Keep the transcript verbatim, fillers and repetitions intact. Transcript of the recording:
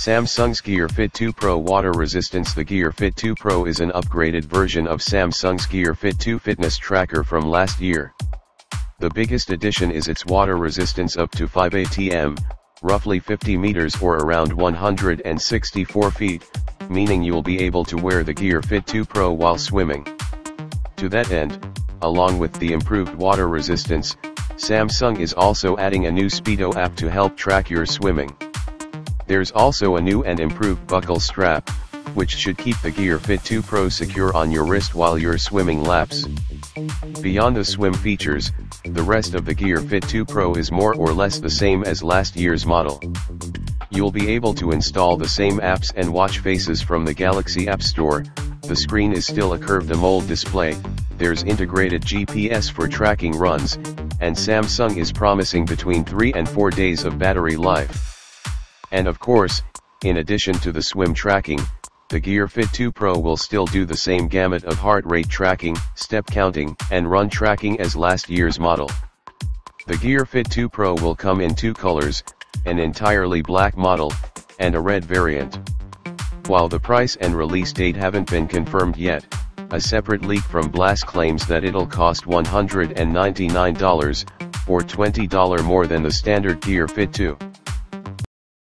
Samsung's Gear Fit two Pro water resistance. The Gear Fit two Pro is an upgraded version of Samsung's Gear Fit two fitness tracker from last year. The biggest addition is its water resistance up to five A T M, roughly fifty meters or around one hundred sixty-four feet, meaning you'll be able to wear the Gear Fit two Pro while swimming. To that end, along with the improved water resistance, Samsung is also adding a new Speedo app to help track your swimming. There's also a new and improved buckle strap, which should keep the Gear Fit two Pro secure on your wrist while your swimming laps. Beyond the swim features, the rest of the Gear Fit two Pro is more or less the same as last year's model. You'll be able to install the same apps and watch faces from the Galaxy App Store. The screen is still a curved AMOLED display, there's integrated G P S for tracking runs, and Samsung is promising between three and four days of battery life. And of course, in addition to the swim tracking, the Gear Fit two Pro will still do the same gamut of heart rate tracking, step counting, and run tracking as last year's model. The Gear Fit two Pro will come in two colors, an entirely black model, and a red variant. While the price and release date haven't been confirmed yet, a separate leak from Blast claims that it'll cost one hundred ninety-nine dollars, or twenty dollars more than the standard Gear Fit two.